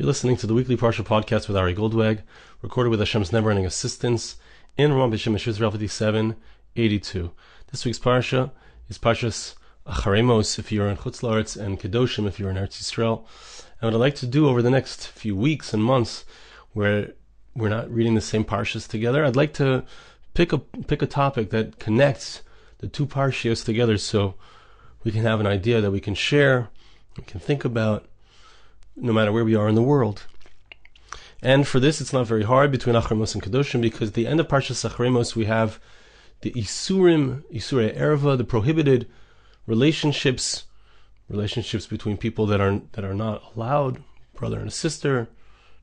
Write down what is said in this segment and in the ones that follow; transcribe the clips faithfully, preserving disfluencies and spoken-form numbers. You're listening to the weekly Parsha podcast with Ari Goldwag, recorded with Hashem's never-ending assistance in Ram Bishem Mishures fifty-seven eighty-two. This week's Parsha is Parshas Acharei Mos if you're in Chutz and Kedoshim if you're in Eretz Strel. And what I'd like to do over the next few weeks and months, where we're not reading the same Parshas together, I'd like to pick a pick a topic that connects the two Parshas together, so we can have an idea that we can share, we can think about, no matter where we are in the world. And for this, it's not very hard between Acharei Mos and Kedoshim, because at the end of Parshas Acharei Mos we have the Isurim, Isura Erva, the prohibited relationships, relationships between people that are that are not allowed, brother and a sister,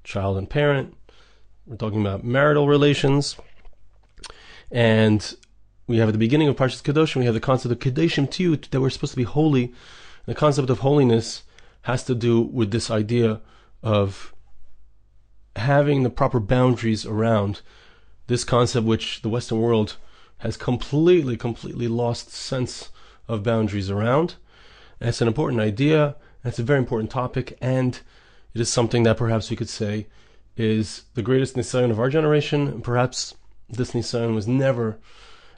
child and parent. We're talking about marital relations. And we have at the beginning of Parshas Kedoshim, we have the concept of Kedoshim Tihyu, that we're supposed to be holy. And the concept of holiness has to do with this idea of having the proper boundaries around this concept, which the Western world has completely, completely lost sense of boundaries around. And it's an important idea, and it's a very important topic, and it is something that perhaps we could say is the greatest Nisayon of our generation, and perhaps this Nisayon was never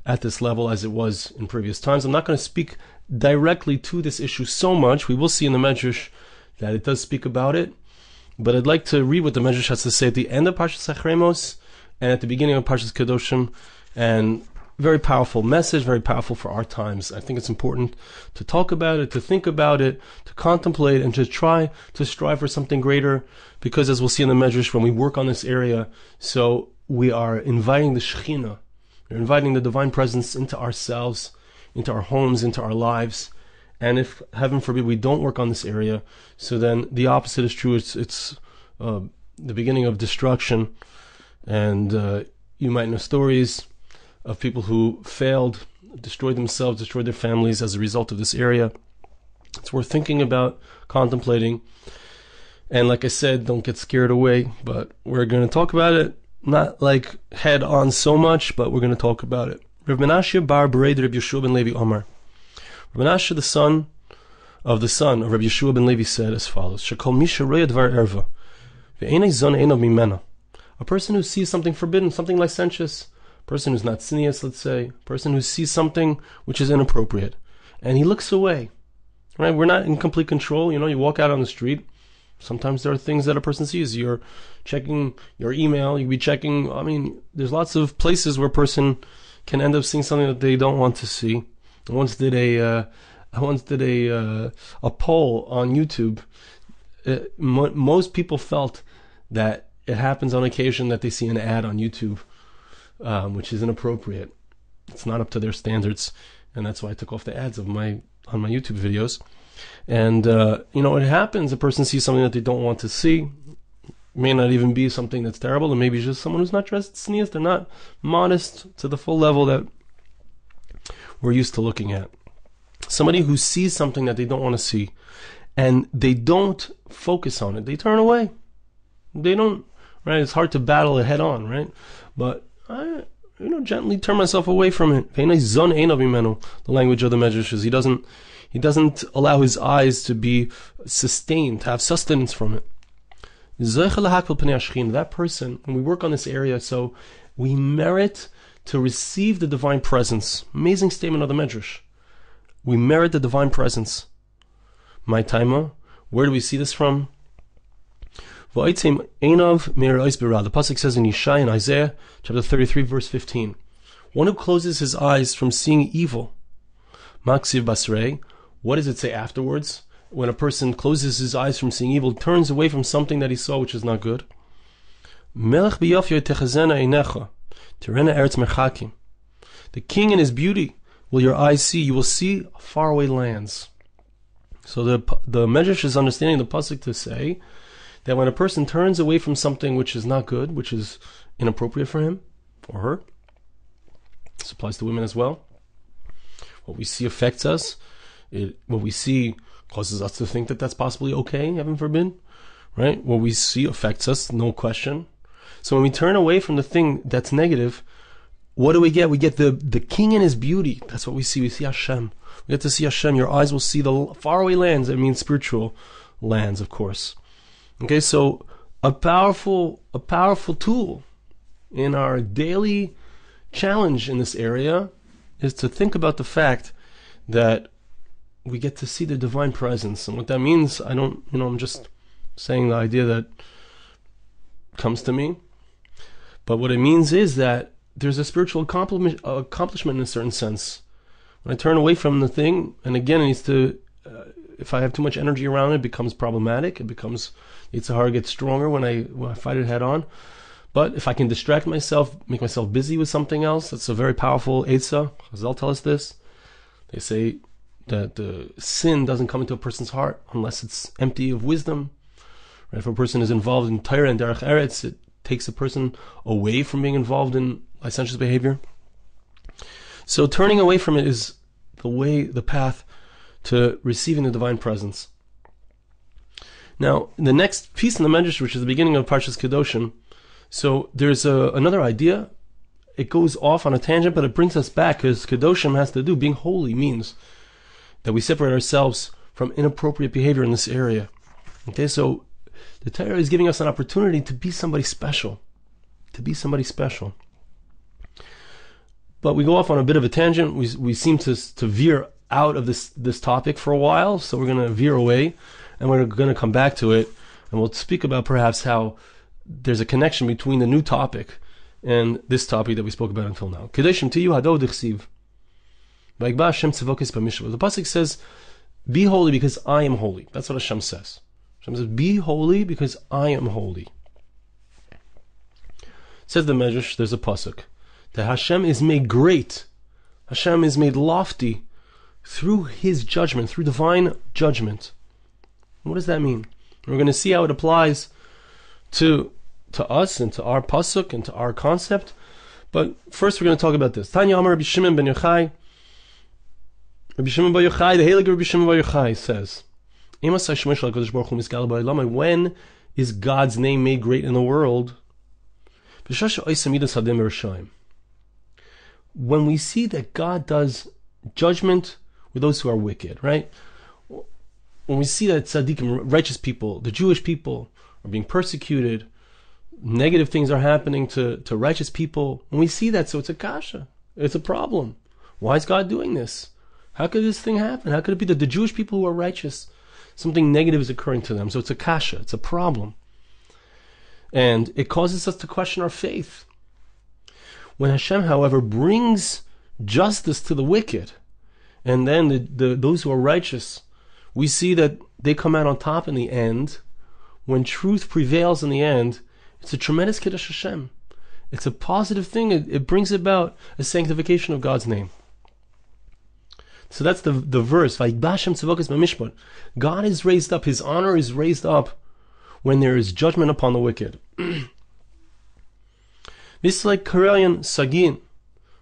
at this level as it was in previous times. I'm not going to speak directly to this issue so much. We will see in the Midrash that it does speak about it, but I'd like to read what the Midrash has to say at the end of Parshas Acharei Mos and at the beginning of Parshas Kedoshim. And very powerful message, very powerful for our times. I think it's important to talk about it, to think about it, to contemplate, and to try to strive for something greater, because as we'll see in the Midrash, when we work on this area, so we are inviting the Shekhinah, we're inviting the divine presence into ourselves, into our homes, into our lives. And if, heaven forbid, we don't work on this area, so then the opposite is true. It's, it's uh, the beginning of destruction. And uh, you might know stories of people who failed, destroyed themselves, destroyed their families as a result of this area. It's worth thinking about, contemplating. And like I said, don't get scared away, but we're going to talk about it, not like head on so much, but we're going to talk about it. Rav Menashe bar Bereder, Rav Yeshua ben Levi Omar. Rav Menashe, the son of the son of Rav Yeshua ben Levi, said as follows: Shekol misha roya dvar erva, ve'enei zon einav mimena. A person who sees something forbidden, something licentious, a person who's not sinnius, let's say, a person who sees something which is inappropriate, and he looks away. Right? We're not in complete control. You know, you walk out on the street. Sometimes there are things that a person sees. You're checking your email. You'll be checking. I mean, there's lots of places where a person can end up seeing something that they don't want to see. I once did a, uh, I once did a uh, a poll on YouTube. Uh, mo- most people felt that it happens on occasion that they see an ad on YouTube, um, which is inappropriate. It's not up to their standards, and that's why I took off the ads of my on my YouTube videos. And uh, you know, it happens. A person sees something that they don't want to see. May not even be something that's terrible, and maybe just someone who's not dressed sneezed. They're not modest to the full level that we're used to looking at. Somebody who sees something that they don't want to see, and they don't focus on it. They turn away. They don't. Right? It's hard to battle it head on. Right? But I, you know, gently turn myself away from it. The language of the Midrash is he doesn't. He doesn't allow his eyes to be sustained, to have sustenance from it. That person, when we work on this area, so we merit to receive the divine presence. Amazing statement of the Midrash. We merit the divine presence. My taima, where do we see this from? The Pasuk says in Yeshaya, in Isaiah, chapter thirty-three, verse fifteen. One who closes his eyes from seeing evil. Maksiv basrei. What does it say afterwards? When a person closes his eyes from seeing evil, turns away from something that he saw which is not good. The king in his beauty will your eyes see. You will see faraway lands. So the the Midrash is understanding the pasuk to say that when a person turns away from something which is not good, which is inappropriate for him or her, this applies to women as well. What we see affects us. It, what we see causes us to think that that's possibly okay, heaven forbid, right? What we see affects us, no question. So when we turn away from the thing that's negative, what do we get? We get the, the king and his beauty. That's what we see. We see Hashem. We get to see Hashem. Your eyes will see the faraway lands. That means spiritual lands, of course. Okay, so a powerful, a powerful tool in our daily challenge in this area is to think about the fact that we get to see the divine presence. And what that means, I don't, you know, I'm just saying the idea that comes to me. But what it means is that there's a spiritual accomplishment in a certain sense. When I turn away from the thing, and again, it needs to, uh, if I have too much energy around it, it becomes problematic. It becomes, Yitzhahara gets stronger when I, when I fight it head on. But if I can distract myself, make myself busy with something else, that's a very powerful Eitzah. Chazal tell us this. They say that the sin doesn't come into a person's heart unless it's empty of wisdom. Right? If a person is involved in Torah and Derech Eretz, it takes a person away from being involved in licentious behavior. So turning away from it is the way, the path to receiving the divine presence. Now, the next piece in the Midrash, which is the beginning of Parshas Kedoshim, so there's a, another idea. It goes off on a tangent, but it brings us back, because Kedoshim has to do, being holy means that we separate ourselves from inappropriate behavior in this area. Okay, so the Torah is giving us an opportunity to be somebody special, to be somebody special. But we go off on a bit of a tangent. We we seem to to veer out of this this topic for a while, so we're going to veer away, and we're going to come back to it, and we'll speak about perhaps how there's a connection between the new topic and this topic that we spoke about until now. Kedoshim Tihyu Hadou Dexiv. The Pasuk says, "Be holy because I am holy." That's what Hashem says. Hashem says, "Be holy because I am holy." Says the Midrash, there's a Pasuk that Hashem is made great, Hashem is made lofty through His judgment, through divine judgment. What does that mean? We're going to see how it applies to to us and to our pasuk and to our concept. But first, we're going to talk about this. Tanya Amar Rabbi Shimon Ben Yochai. Rabbi Shimon ben Yochai, the Heiliger Rabbi Shimon ben Yochai says, "When is God's name made great in the world? When we see that God does judgment with those who are wicked, right? When we see that tzaddikim, righteous people, the Jewish people, are being persecuted, negative things are happening to, to righteous people. When we see that, so it's a kasha, it's a problem. Why is God doing this? How could this thing happen? How could it be that the Jewish people who are righteous, something negative is occurring to them? So it's a kasha, it's a problem. And it causes us to question our faith. When Hashem, however, brings justice to the wicked, and then the, the, those who are righteous, we see that they come out on top in the end. When truth prevails in the end, it's a tremendous kiddush Hashem. It's a positive thing. It, it brings about a sanctification of God's name. So that's the, the verse. God is raised up, His honor is raised up when there is judgment upon the wicked. This is like Karelian Sagin.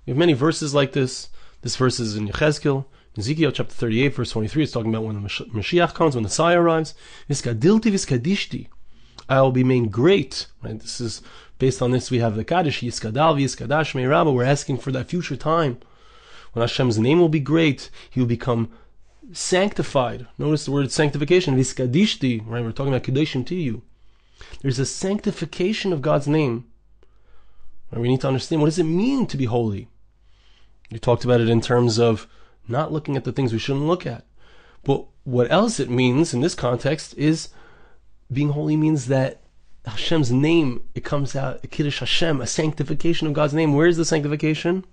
We have many verses like this. This verse is in Yechezkel, Ezekiel chapter thirty-eight, verse twenty-three. It's talking about when the Mashiach comes, when the Messiah arrives. Viskadilti viskadishti. I will be made great. Right? This is based on this. We have the Kaddish, Yiskadal, Yiskadash, Meiraba. We're asking for that future time when Hashem's name will be great. He will become sanctified. Notice the word sanctification. Viskadishti. Right? We're talking about Kedoshim Tihyu. There's a sanctification of God's name. And we need to understand, what does it mean to be holy? You talked about it in terms of not looking at the things we shouldn't look at. But what else it means in this context is, being holy means that Hashem's name, it comes out, a kiddush Hashem, a sanctification of God's name. Where is the sanctification?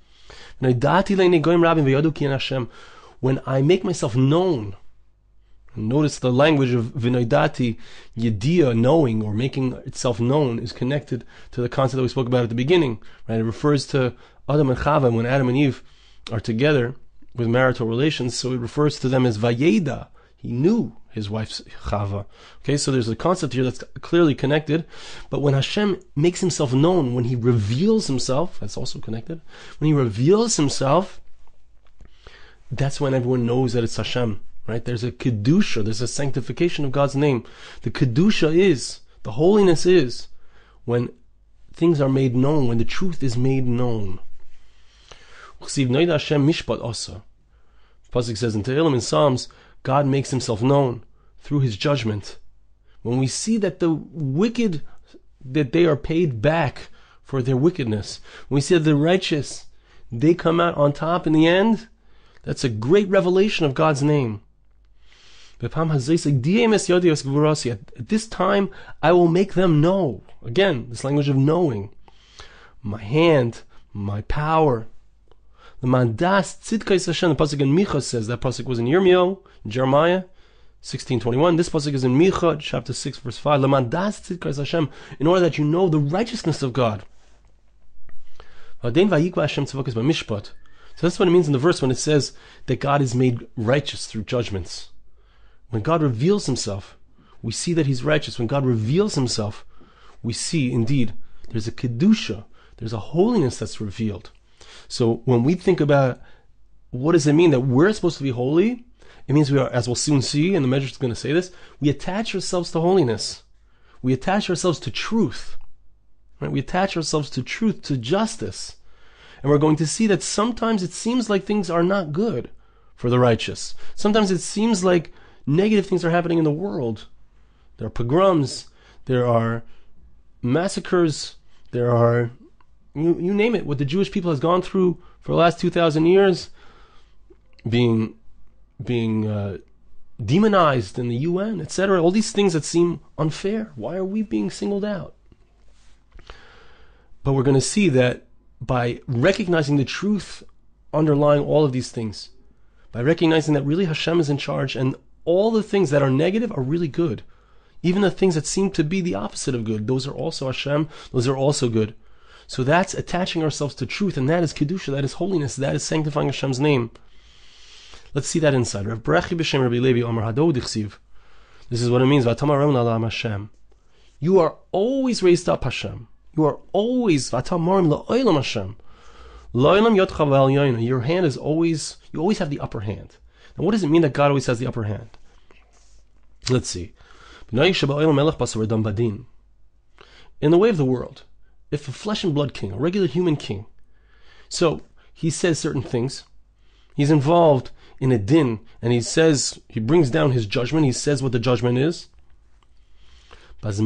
When I make myself known. Notice the language of Vinoidati, Yediah, knowing or making itself known, is connected to the concept that we spoke about at the beginning. Right? It refers to Adam and Chava, when Adam and Eve are together with marital relations, so it refers to them as Vayeda. He knew his wife's Chava. Okay, so there's a concept here that's clearly connected. But when Hashem makes Himself known, when He reveals Himself, that's also connected. When He reveals Himself, that's when everyone knows that it's Hashem. Right? There's a kedusha, there's a sanctification of God's name. The kedusha is, the holiness is, when things are made known, when the truth is made known. Pasuk says in Tehillim, in Psalms, God makes Himself known through His judgment. When we see that the wicked that they are paid back for their wickedness. When we say the righteous, they come out on top in the end, that's a great revelation of God's name. At this time, I will make them know. Again, this language of knowing. My hand, my power. The mandas tzidkais Hashem. The pasuk in Micho says that pasuk was in Yirmiyo, Jeremiah sixteen twenty-one. This pasuk is in Micho, chapter six, verse five. The mandas tzidkais Hashem, in order that you know the righteousness of God. So that's what it means in the verse when it says that God is made righteous through judgments. When God reveals Himself, we see that He's righteous. When God reveals Himself, we see indeed there's a kedusha, there's a holiness that's revealed. So when we think about what does it mean that we're supposed to be holy, it means we are, as we'll soon see, and the Midrash is going to say this, we attach ourselves to holiness. We attach ourselves to truth. Right? We attach ourselves to truth, to justice. And we're going to see that sometimes it seems like things are not good for the righteous. Sometimes it seems like negative things are happening in the world. There are pogroms, there are massacres, there are, you, you name it, what the Jewish people has gone through for the last two thousand years, being being uh, demonized in the U N, et cetera. All these things that seem unfair. Why are we being singled out? But we're going to see that by recognizing the truth underlying all of these things, by recognizing that really Hashem is in charge and all the things that are negative are really good. Even the things that seem to be the opposite of good, those are also Hashem, those are also good. So that's attaching ourselves to truth, and that is kedusha, that is holiness, that is sanctifying Hashem's name. Let's see that inside. Rav Bishem Rabbi Levi Amar Hadou Dexiv. This is what it means. Hashem. You are always raised up, Hashem. You are always la'olam Hashem. La'olam yot chaval yoyna. Your hand is always. You always have the upper hand. Now, what does it mean that God always has the upper hand? Let's see. In the way of the world, if a flesh and blood king, a regular human king, so he says certain things, he's involved in a din, and he says, he brings down his judgment, he says what the judgment is. So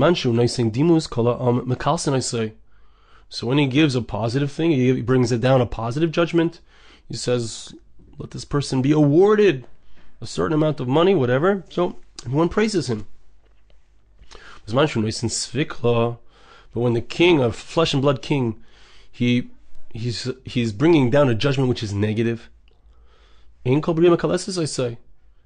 when he gives a positive thing, he brings it down a positive judgment, he says, let this person be awarded a certain amount of money, whatever, so everyone praises him. But when the king, a flesh and blood king, he he's he's bringing down a judgment which is negative. I say,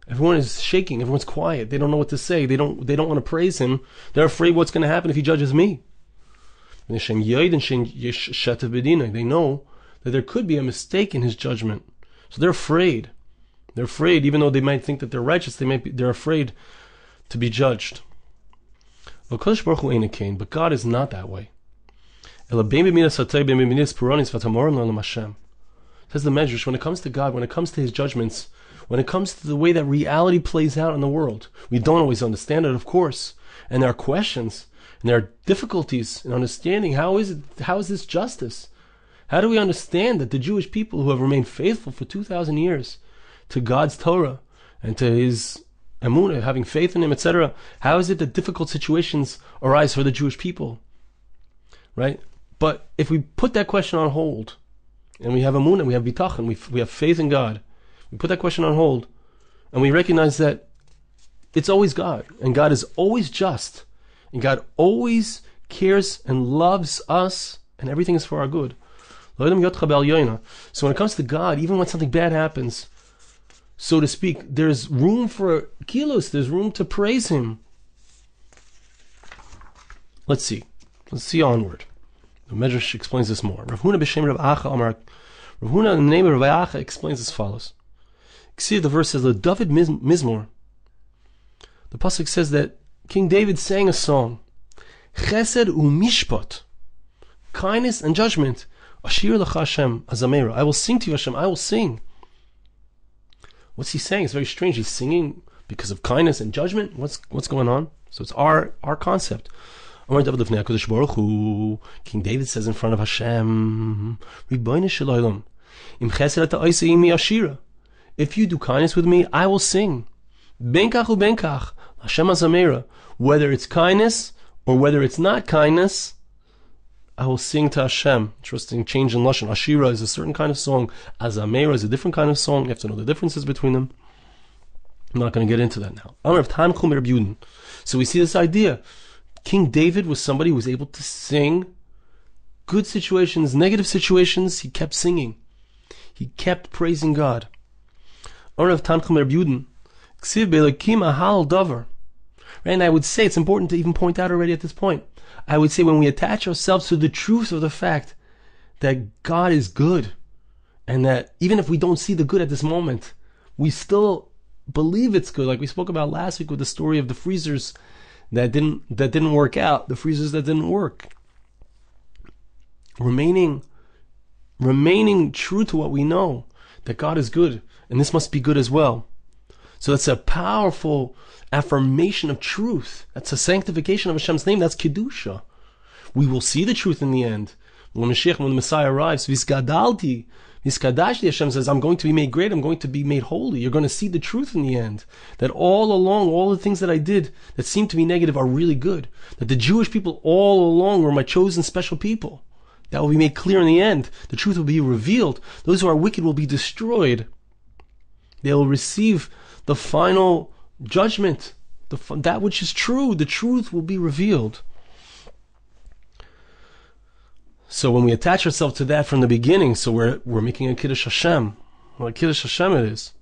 everyone is shaking. Everyone's quiet. They don't know what to say. They don't they don't want to praise him. They're afraid what's going to happen if he judges me. They know that there could be a mistake in his judgment, so they're afraid. They're afraid, even though they might think that they're righteous. They might be, they're afraid to be judged. But God is not that way. Says the Midrash, when it comes to God, when it comes to His judgments, when it comes to the way that reality plays out in the world, we don't always understand it, of course. And there are questions, and there are difficulties in understanding how is it, how is this justice? How do we understand that the Jewish people who have remained faithful for two thousand years to God's Torah and to His Emunah, having faith in Him, et cetera. How is it that difficult situations arise for the Jewish people? Right? But if we put that question on hold, and we have Emunah, we have Bitachon, we, we have faith in God, we put that question on hold, and we recognize that it's always God, and God is always just, and God always cares and loves us, and everything is for our good. So when it comes to God, even when something bad happens, so to speak, there's room for kilos, there's room to praise him. Let's see. Let's see onward. The Midrash explains this more. Rav Huna b'shem Rav Acha Amar. Rav Huna in the name of Rav Acha explains as follows. See, the verse says, the David Mizmor. The Pasuk says that King David sang a song. Chesed u'mishpat. Kindness and judgment. Ashir l'cha Hashem azamera. I will sing to you, Hashem. I will sing. What's he saying? It's very strange. He's singing because of kindness and judgment. What's what's going on? So it's our our concept. King David says in front of Hashem, if you do kindness with me, I will sing. Whether it's kindness or whether it's not kindness, I will sing to Hashem. Interesting change in Lashon. Ashira is a certain kind of song. Azamera is a different kind of song. You have to know the differences between them. I'm not going to get into that now. So we see this idea. King David was somebody who was able to sing good situations, negative situations. He kept singing. He kept praising God. Right? And I would say, it's important to even point out already at this point, I would say when we attach ourselves to the truth of the fact that God is good, and that even if we don't see the good at this moment, we still believe it's good. Like we spoke about last week with the story of the freezers that didn't that didn't work out, the freezers that didn't work. Remaining, remaining true to what we know, that God is good, and this must be good as well. So that's a powerful affirmation of truth. That's a sanctification of Hashem's name. That's kedusha. We will see the truth in the end. When Mashiach, when the Messiah arrives, Viskadalti, Viskadashti, Hashem says, I'm going to be made great. I'm going to be made holy. You're going to see the truth in the end. That all along, all the things that I did that seemed to be negative are really good. That the Jewish people all along were my chosen special people. That will be made clear in the end. The truth will be revealed. Those who are wicked will be destroyed. They will receive the final judgment, the, that which is true, the truth will be revealed. So when we attach ourselves to that from the beginning, so we're we're making a kiddush Hashem. Well, a kiddush Hashem it is,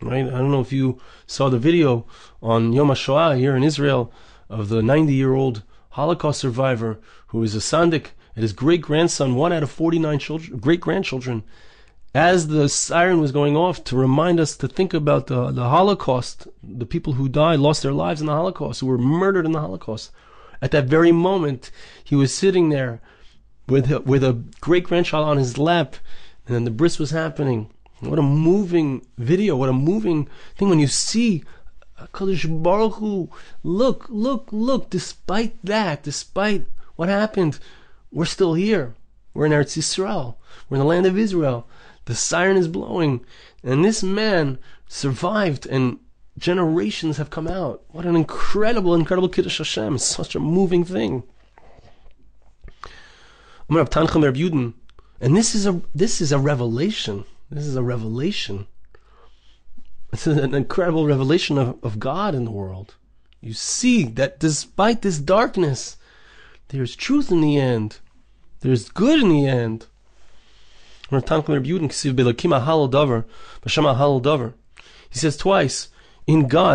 right? I don't know if you saw the video on Yom HaShoah here in Israel of the ninety-year-old Holocaust survivor who is a sandik, and his great-grandson, one out of forty-nine children, great-grandchildren, as the siren was going off to remind us to think about the, the Holocaust, the people who died, lost their lives in the Holocaust, who were murdered in the Holocaust. At that very moment, he was sitting there with a, with a great-grandchild on his lap, and then the bris was happening. What a moving video, what a moving thing when you see HaKadosh Baruch Hu, look, look, look, despite that, despite what happened, we're still here. We're in Eretz Yisrael. We're in the land of Israel. The siren is blowing, and this man survived, and generations have come out. What an incredible, incredible Kiddush Hashem. It's such a moving thing. And this is a this is a revelation. This is a revelation. It's an incredible revelation of, of God in the world. You see that despite this darkness, there's truth in the end. There's good in the end. He says twice, in God,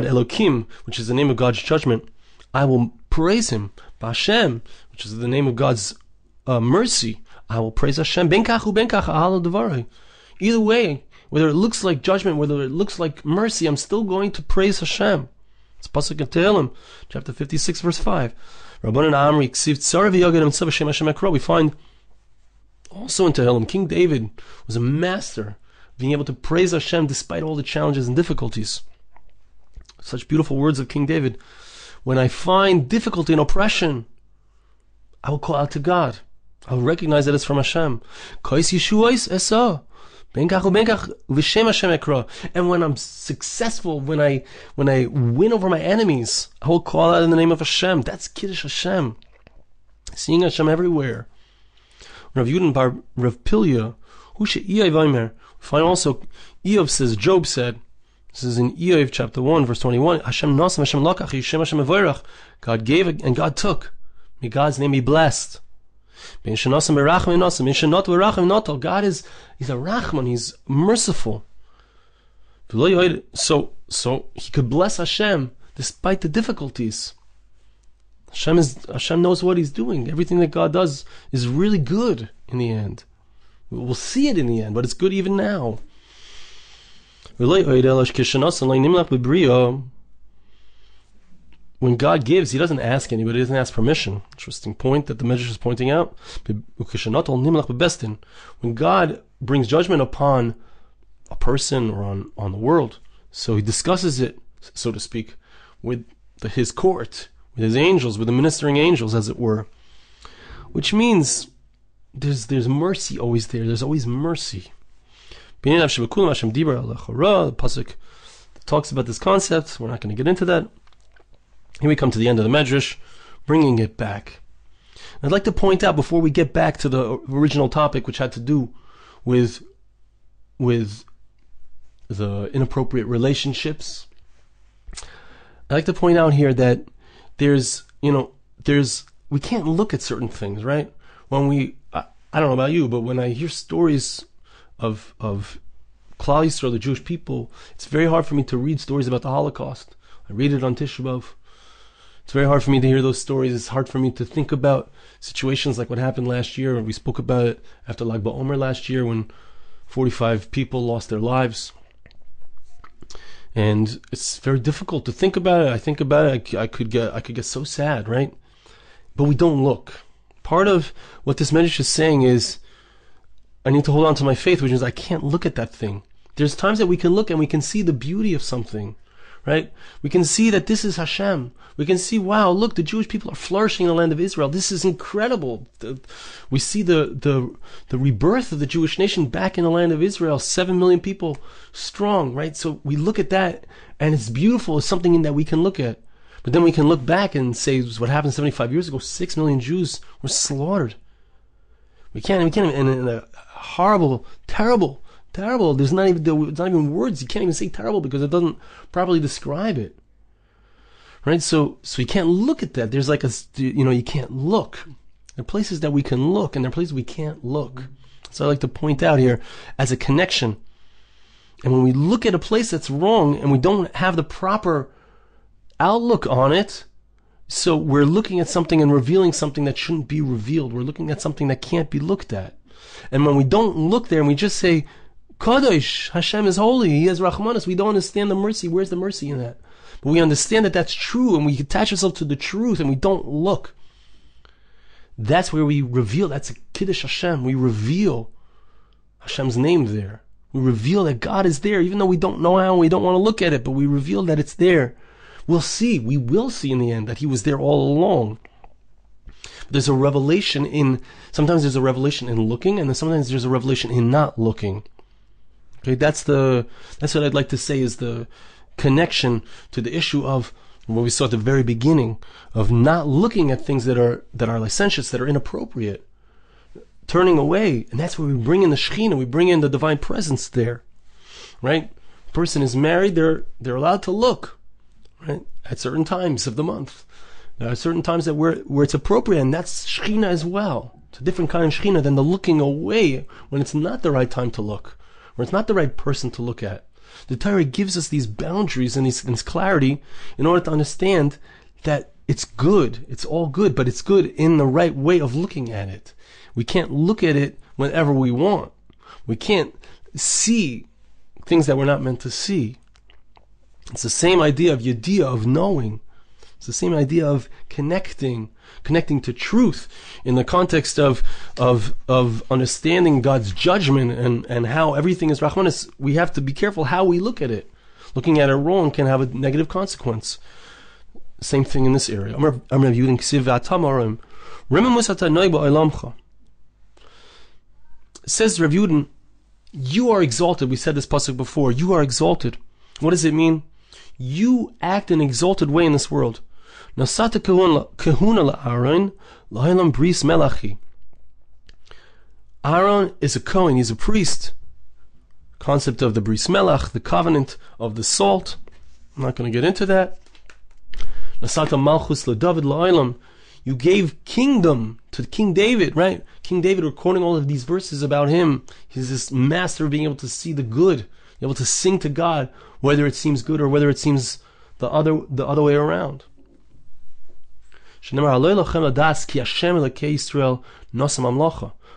Elokim, which is the name of God's judgment, I will praise Him. Hashem, which is the name of God's uh, mercy, I will praise Hashem. Either way, whether it looks like judgment, whether it looks like mercy, I'm still going to praise Hashem. It's Pasuk in Tehillim, chapter fifty-six, verse five. We find also in Tehillim, King David was a master of being able to praise Hashem despite all the challenges and difficulties. Such beautiful words of King David. When I find difficulty and oppression, I will call out to God. I will recognize that it's from Hashem. And when I'm successful, when I when I win over my enemies, I will call out in the name of Hashem. That's Kiddush Hashem. Seeing Hashem everywhere. Rav Yudin bar Rav Pilya, who she Iyov Omer. Find also Iyov says, Job said, this is in Iyov chapter one, verse twenty-one. Hashem Nasam, Hashem Lakach, Hashem Hashem Evorach. God gave and God took. May God's name be blessed. God is He's a Rachman. He's merciful. So so he could bless Hashem despite the difficulties. Hashem, is, Hashem knows what He's doing. Everything that God does is really good in the end. We'll see it in the end, but it's good even now. When God gives, He doesn't ask anybody, He doesn't ask permission. Interesting point that the Midrash is pointing out. When God brings judgment upon a person or on, on the world, so He discusses it, so to speak, with the, His court, with His angels, with the ministering angels, as it were, which means there's there's mercy always there. There's always mercy. The Pasuk talks about this concept. We're not going to get into that. Here we come to the end of the Midrash. bringing it back. I'd like to point out, before we get back to the original topic, which had to do with with the inappropriate relationships, I'd like to point out here that there's, you know, there's, we can't look at certain things, right? When we, I, I don't know about you, but when I hear stories of of Klal Yisrael, the Jewish people, it's very hard for me to read stories about the Holocaust. I read it on Tisha B'Av. It's very hard for me to hear those stories. It's hard for me to think about situations like what happened last year. We spoke about it after Lag BaOmer last year when forty-five people lost their lives. And it's very difficult to think about it. I think about it, I, I could get I could get so sad, right? But we don't look. Part of what this message is saying is, I need to hold on to my faith, which is I can't look at that thing. There's times that we can look and we can see the beauty of something. Right? We can see that this is Hashem. We can see, wow, look, the Jewish people are flourishing in the land of Israel. This is incredible. The, we see the, the the rebirth of the Jewish nation back in the land of Israel, seven million people strong, right? So we look at that, and it's beautiful. It's something that we can look at. But then we can look back and say, what happened seventy-five years ago, six million Jews were slaughtered. We can't, we can't, and in a horrible, terrible Terrible. There's not even there's not even words. You can't even say terrible because it doesn't properly describe it, right? So so you can't look at that. There's like a you know you can't look. There are places that we can look, and there are places we can't look. So I like to point out here as a connection. And when we look at a place that's wrong, and we don't have the proper outlook on it, so we're looking at something and revealing something that shouldn't be revealed. We're looking at something that can't be looked at. And when we don't look there, and we just say, Kodosh, Hashem is holy, He is Rachmanus, we don't understand the mercy. Where's the mercy in that? But we understand that that's true, and we attach ourselves to the truth, and we don't look. That's where we reveal, that's a kiddush Hashem. We reveal Hashem's name there. We reveal that God is there, even though we don't know how, and we don't want to look at it, but we reveal that it's there. We'll see, we will see in the end that He was there all along. But there's a revelation in, sometimes there's a revelation in looking, and then sometimes there's a revelation in not looking. Okay, that's the that's what I'd like to say is the connection to the issue of what we saw at the very beginning of not looking at things that are that are licentious, that are inappropriate, turning away, and that's where we bring in the Shekhinah, we bring in the divine presence there, right? Person is married, they're they're allowed to look, right, at certain times of the month. There are certain times that where where it's appropriate, and that's Shekhinah as well. It's a different kind of Shekhinah than the looking away when it's not the right time to look. Or it's not the right person to look at. The Torah gives us these boundaries and these, this clarity in order to understand that it's good. It's all good, but it's good in the right way of looking at it. We can't look at it whenever we want. We can't see things that we're not meant to see. It's the same idea of yediah, of knowing. It's the same idea of connecting, connecting to truth in the context of of of understanding God's judgment and, and how everything is Rachmanus. We have to be careful how we look at it. Looking at it wrong can have a negative consequence. Same thing in this area. Says Rav Yudin, you are exalted. We said this pasuk before. You are exalted. What does it mean? You act in an exalted way in this world. Nasata kehuna la'aron, la'ilam bris melachi. Aaron is a Kohen, he's a priest. Concept of the bris melach, the covenant of the salt. I'm not going to get into that. Nasata malchus la'David la'ilam. You gave kingdom to King David, right? King David, we're quoting all of these verses about him. He's this master of being able to see the good, able to sing to God, whether it seems good or whether it seems the other the other way around. Pasuk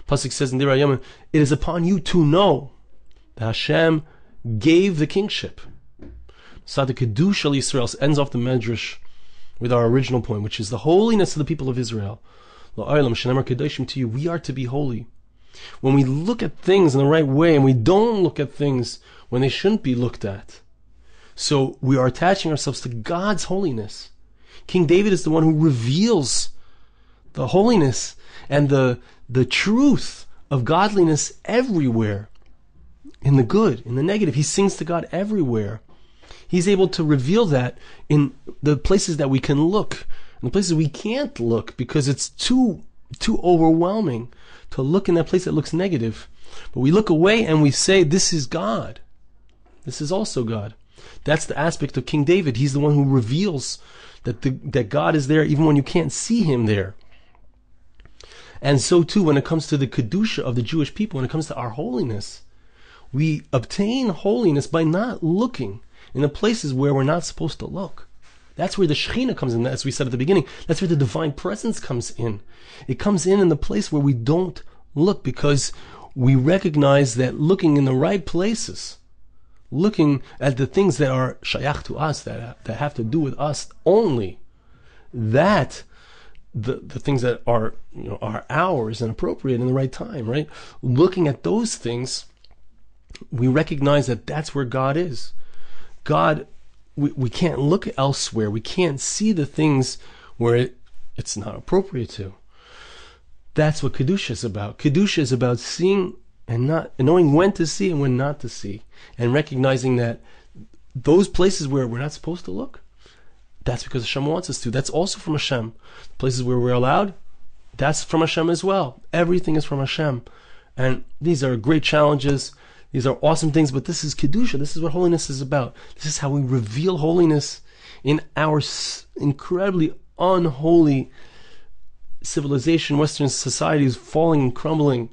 says in Derech Eretz, it is upon you to know that Hashem gave the kingship. So the kedusha Yisrael ends off the Midrash with our original point, which is the holiness of the people of Israel. We are to be holy. When we look at things in the right way, and we don't look at things when they shouldn't be looked at, so we are attaching ourselves to God's holiness. King David is the one who reveals the holiness and the the truth of godliness everywhere, in the good, in the negative. He sings to God everywhere. He's able to reveal that in the places that we can look and the places we can't look because it's too too overwhelming to look in that place that looks negative. But we look away and we say, this is God. This is also God. That's the aspect of King David. He's the one who reveals that the, that God is there even when you can't see him there. And so too, when it comes to the kedusha of the Jewish people, when it comes to our holiness, we obtain holiness by not looking in the places where we're not supposed to look. That's where the Shekhinah comes in, as we said at the beginning. That's where the divine presence comes in. It comes in in the place where we don't look, because we recognize that looking in the right places, looking at the things that are shayach to us, that, that have to do with us only, that the, the things that are, you know, are ours and appropriate in the right time, right? Looking at those things, we recognize that that's where God is. God, we, we can't look elsewhere. We can't see the things where it, it's not appropriate to. That's what kedusha is about. Kedusha is about seeing and not, and knowing when to see and when not to see, and recognizing that those places where we're not supposed to look, that's because Hashem wants us to. That's also from Hashem. The places where we're allowed, that's from Hashem as well. Everything is from Hashem. And these are great challenges. These are awesome things, but this is kedusha. This is what holiness is about. This is how we reveal holiness in our incredibly unholy civilization. Western society is falling and crumbling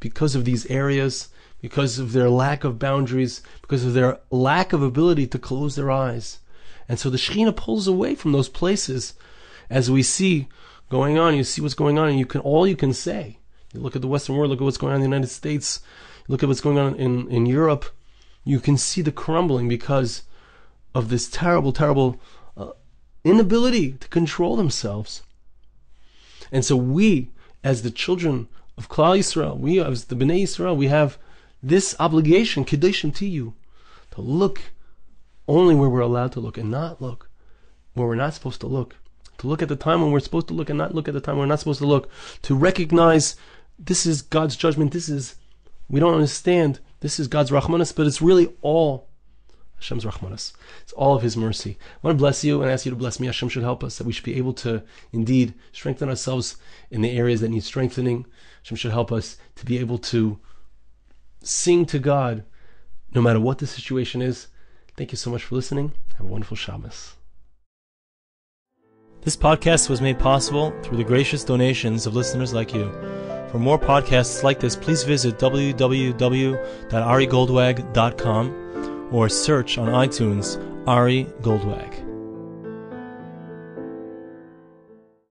because of these areas, because of their lack of boundaries, because of their lack of ability to close their eyes. And so the Shekhinah pulls away from those places, as we see going on. You see what's going on, and you can all you can say. You look at the Western world, look at what's going on in the United States, look at what's going on in, in Europe. You can see the crumbling because of this terrible, terrible uh, inability to control themselves. And so we, as the children of Klal Yisrael, we as the Bnei Yisrael, we have this obligation, Kedoshim Tihyu, to look only where we're allowed to look and not look where we're not supposed to look. To look at the time when we're supposed to look and not look at the time when we're not supposed to look. To recognize this is God's judgment. This is, we don't understand, this is God's Rachmanus, but it's really all Hashem's Rachmanus. It's all of His mercy. I want to bless you and ask you to bless me. Hashem should help us, that we should be able to indeed strengthen ourselves in the areas that need strengthening. Hashem should help us to be able to sing to God no matter what the situation is. Thank you so much for listening. Have a wonderful Shabbos. This podcast was made possible through the gracious donations of listeners like you. For more podcasts like this, please visit w w w dot ari goldwag dot com or search on iTunes Ari Goldwag.